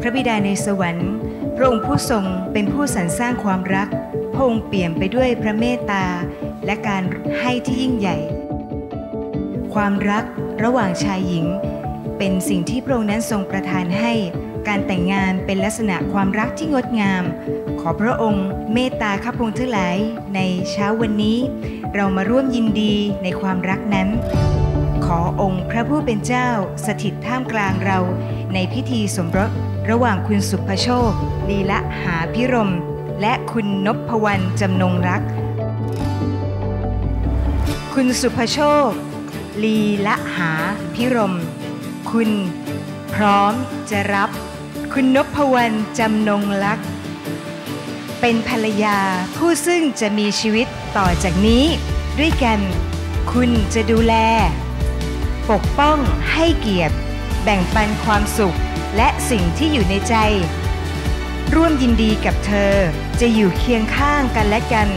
พระบิดาในสวรรค์พระองค์ผู้ทรงเป็นผู้สรรสร้างความรักพระองค์เปี่ยมไปด้วยพระเมตตาและการให้ที่ยิ่งใหญ่ความรักระหว่างชายหญิงเป็นสิ่งที่พระองค์นั้นทรงประทานให้การแต่งงานเป็นลักษณะความรักที่งดงามขอพระองค์เมตตาข้าพงศ์ทั้งหลายในเช้าวันนี้เรามาร่วมยินดีในความรักนั้นขอองค์พระผู้เป็นเจ้าสถิตท่ามกลางเราในพิธีสมรสระหว่างคุณสุภโชคลีละหาพิรมและคุณนพวรรณจำนงรักคุณสุภโชคลีละหาพิรมคุณพร้อมจะรับคุณนพวรรณจำนงรักเป็นภรรยาผู้ซึ่งจะมีชีวิตต่อจากนี้ด้วยกันคุณจะดูแลปกป้องให้เกียรติแบ่งปันความสุขและสิ่งที่อยู่ในใจร่วมยินดีกับเธอจะอยู่เคียงข้างกันและกัน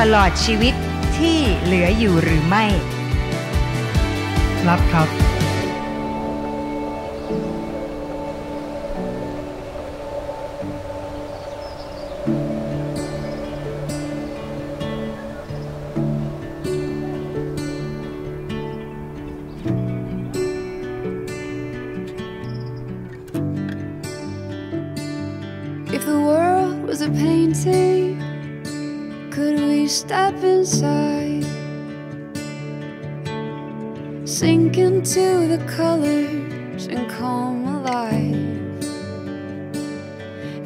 ตลอดชีวิตที่เหลืออยู่หรือไม่รับครับIf the world was a painting, could we step inside? Sink into the colors and come alive.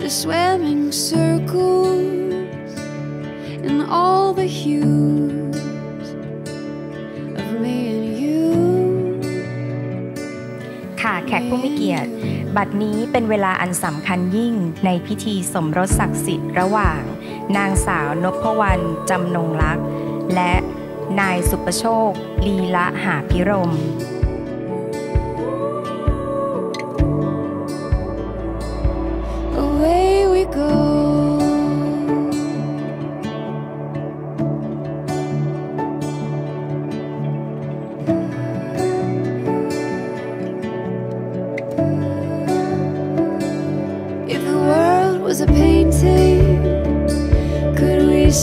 The swimming circles and all the hues of me and you. ค่ะแขกผู้มีเกียรติบัดนี้เป็นเวลาอันสำคัญยิ่งในพิธีสมรสศักดิ์สิทธิ์ระหว่างนางสาวนพวรรณจำนงรักและนายสุประโชคลีละหาพิรม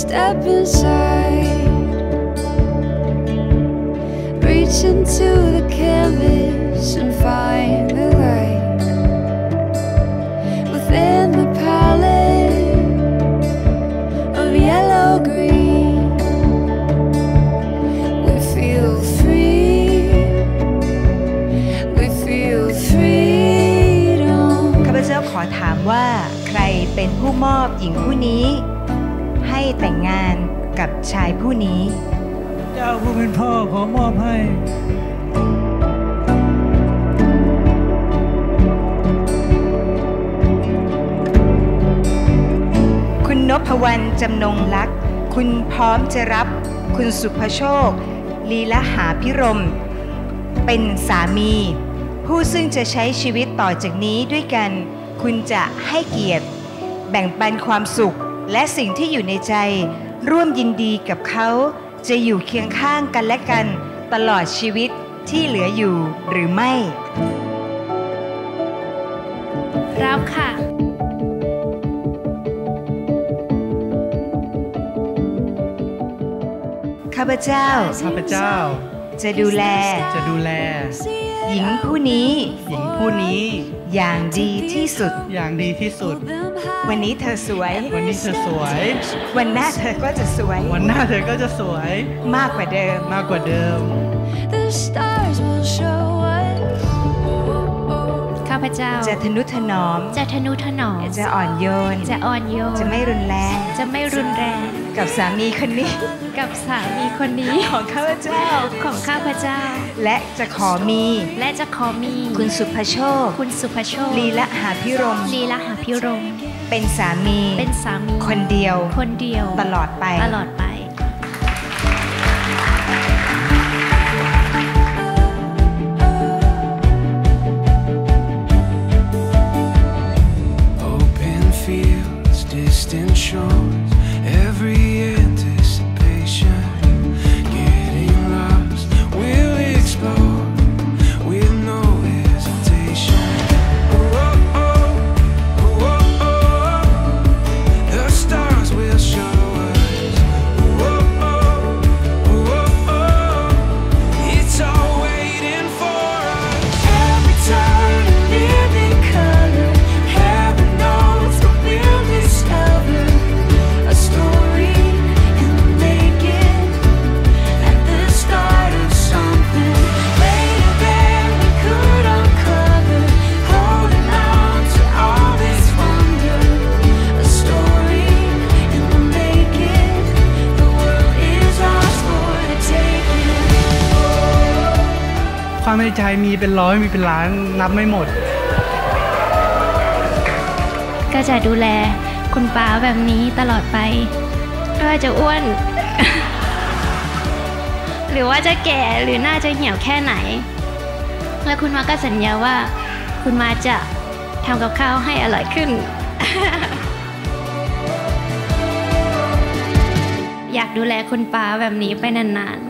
Step inside, reach into the canvas and find the light within the palette of yellow-green. We feel free, we feel freedom. ข้าพเจ้าขอถามว่าใครเป็นผู้มอบหญิงผู้นี้ให้แต่งงานกับชายผู้นี้เจ้าผู้เป็นพ่อขอมอบให้คุณนพวรรณจำนงรักคุณพร้อมจะรับคุณสุภโชคลีละหาพิรมเป็นสามีผู้ซึ่งจะใช้ชีวิตต่อจากนี้ด้วยกันคุณจะให้เกียรติแบ่งปันความสุขและสิ่งที่อยู่ในใจร่วมยินดีกับเขาจะอยู่เคียงข้างกันและกันตลอดชีวิตที่เหลืออยู่หรือไม่รับค่ะข้าพเจ้าจะดูแลหญิงผู้นี้อย่างดีที่สุดวันนี้เธอสวยวันหน้าเธอก็จะสวยมากกว่าเดิมข้าพเจ้าจะทนุถนอมจะอ่อนโยนจะไม่รุนแรงกับสามีคนนี้ของข้าพเจ้าและจะขอมีคุณสุภโชคลีละหาพิรมเป็นสามีคนเดียวตลอดไป ในใจมีเป็นร้อยมีเป็นล้านนับไม่หมดก็จะดูแลคุณป้าแบบนี้ตลอดไปไม่ว่าจะอ้วนหรือว่าจะแก่หรือน่าจะเหี่ยวแค่ไหนและคุณมาก็สัญญาว่าคุณมาจะทำกับข้าวให้อร่อยขึ้นอยากดูแลคุณป้าแบบนี้ไปนานๆ